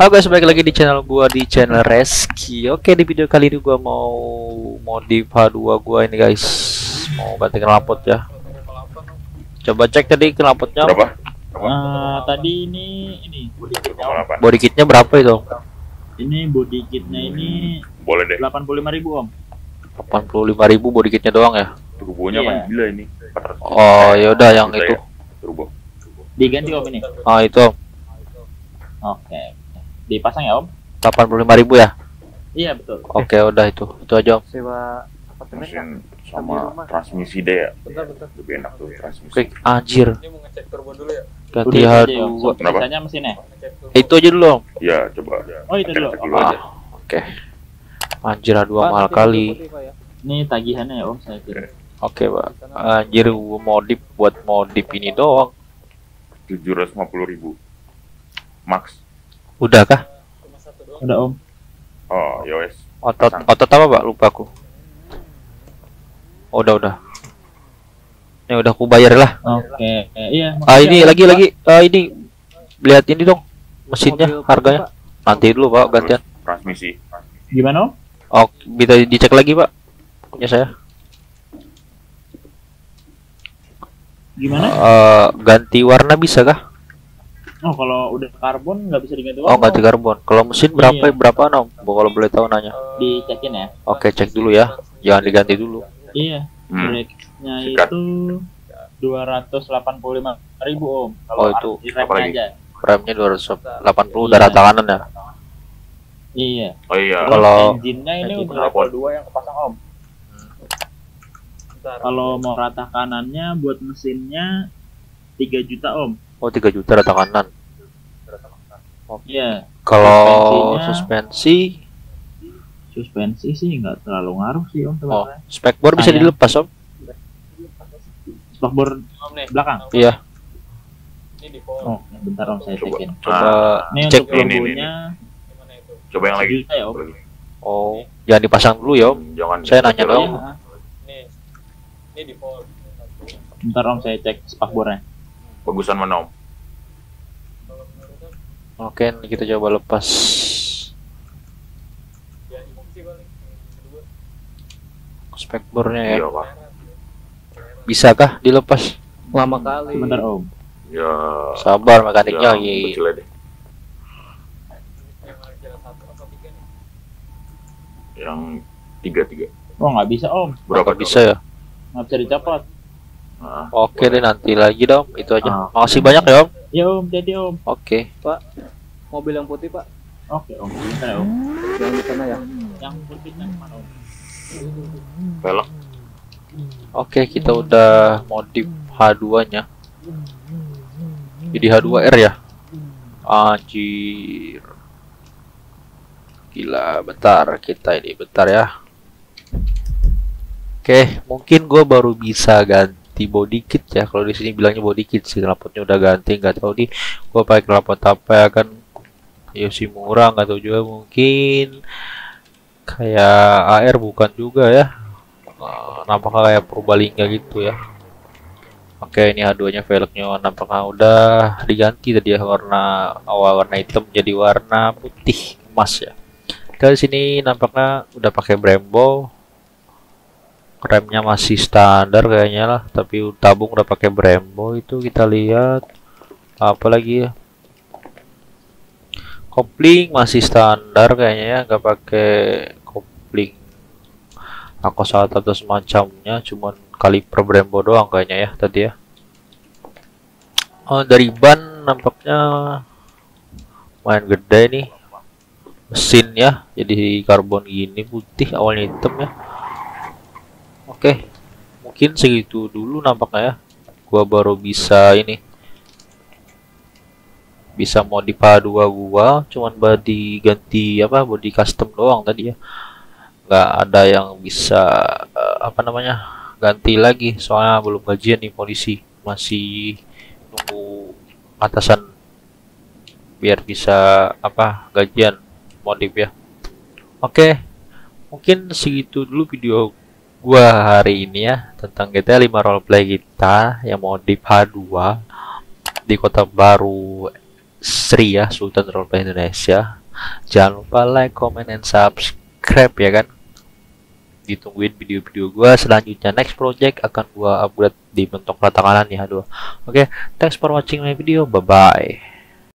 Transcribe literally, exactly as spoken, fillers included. Halo guys, balik lagi di channel gua, di channel Reski. Oke, di video kali ini gua mau modif H dua gua ini guys. Mau ganti knalpot ya. Coba cek tadi knalpotnya berapa? Uh, tadi ini ini body kitnya berapa itu? Ini body kitnya ini boleh deh. delapan puluh lima ribu Om. delapan puluh lima ribu body kitnya doang ya. Turbonya kan gila ini. Oh, ya udah yang itu. Turbo. Diganti Om ini. Oh, itu. Oke. Dipasang ya Om? delapan puluh lima ribu ya? Iya, betul. Oke, udah itu. Itu aja Om. Sewa apartemen sama transmisi deh ya. Bentar, bentar. Lebih enak tuh transmisi. Klik anjir. Ini mau ngecek turbo dulu ya. Ganti H dua. Biasanya mesinnya. Itu aja dulu Om. Iya, coba. Oh, itu dulu. Oke. Anjir, H dua mahal kali. Ini tagihannya ya Om, saya kira. Oke, Pak. Anjir, gua modif buat modif ini doang. tujuh ratus lima puluh ribu max. Udah kah? Udah Om. Oh, yowes. Otot otot apa Pak? Lupa aku. Oh, udah udah. Ini udah aku bayar lah. Oke. Okay. Eh, iya. Ah ini lagi apa? lagi. Ah ini lihat ini dong mesinnya, mobil harganya. Apa? Nanti dulu Pak gantian. Transmisi. Gimana Om? Oh, bisa dicek lagi Pak punya saya. Gimana? Uh, ganti warna bisa kah? Oh, kalau udah karbon nggak bisa diganti warna. Oh, ganti karbon. Kalau mesin berapa iya. berapa Om? Kalau boleh tahu nanya. Dicekin ya. Oke, okay, cek dulu ya. Jangan diganti dulu. Iya. Hmm. Brake-nya itu dua ratus delapan puluh lima ribu Om. Kalau oh, itu remnya aja. Remnya dua ratus delapan puluh iya. darah tanganan ya. Iya. Oh iya. Kalau engine-nya ini udah dua yang kepasang Om. Hmm. Kalau mau rata kanannya buat mesinnya tiga juta Om. Oh, tiga juta rata kanan. Oke. Yeah. Kalau suspensi suspensi sih nggak terlalu ngaruh sih Om. Oh, spakbor bisa dilepas Om. Spakbor belakang. Iya. Ini di oh, bentar Om saya coba. Cekin. Coba nah, cek turbonya. Coba yang lagi. Ya, Om. Oh, jangan dipasang dulu ya Om. Jangan. Saya nanya dong. Ya. Ini di pol. Bentar Om saya cek spakbornya. Bagusan mana Om? Oke, kita coba lepas. Spekbornya ya. Bisakah dilepas? Lama kali. Bener Om. Ya. Sabar mekaniknya lagi. Yang tiga tiga. Oh nggak bisa Om. Berapa bisa ya? Nggak bisa dicopot. Nah, oke deh, nanti lagi dong. Itu aja. Ah. Makasih banyak ya Om. Ya Om, jadi Om. Oke. Pak, mobil yang putih Pak. Oke Om. Bentar, Om. Yang di sana ya. Yang putihnya mana Om? Belok. Oke, kita udah modif H dua-nya. Jadi H dua R ya. Anjir. Gila, bentar kita ini bentar ya. Oke, mungkin gue baru bisa ganti body kit ya. Kalau di sini bilangnya body kit sih, knalpotnya udah ganti, nggak tahu di gua pakai knalpot apa ya kan. Ya sih murah, nggak tahu juga, mungkin kayak A R bukan juga ya. Nah, nampaknya kayak Purbalingga gitu ya. Oke, ini H dua-nya velgnya nampaknya udah diganti tadi ya, warna awal warna hitam jadi warna putih emas ya. Dari sini nampaknya udah pakai Brembo. Remnya masih standar kayaknya lah, tapi tabung udah pakai Brembo. Itu kita lihat apa lagi ya, kopling masih standar kayaknya ya, nggak pakai kopling akosat atau semacamnya, cuman kaliper Brembo doang kayaknya ya tadi ya. Oh, dari ban nampaknya main gede nih mesin ya, jadi karbon gini putih awalnya hitam ya. Oke, okay. Mungkin segitu dulu nampaknya ya. Gua baru bisa ini, bisa modif H dua gua, cuman body ganti apa body custom doang tadi ya. Nggak ada yang bisa uh, apa namanya ganti lagi, soalnya belum gajian nih polisi, masih nunggu atasan biar bisa apa gajian modif ya. Oke, okay. Mungkin segitu dulu video gua hari ini ya, tentang G T A lima roleplay kita yang modif H dua di Kota Baru Sri ya, Sultan Roleplay Indonesia. Jangan lupa like, comment, and subscribe ya kan. Ditungguin video-video gue selanjutnya. Next project akan gue upload di bentuk rata kanan ya. Aduh. Oke, okay, thanks for watching my video. Bye-bye.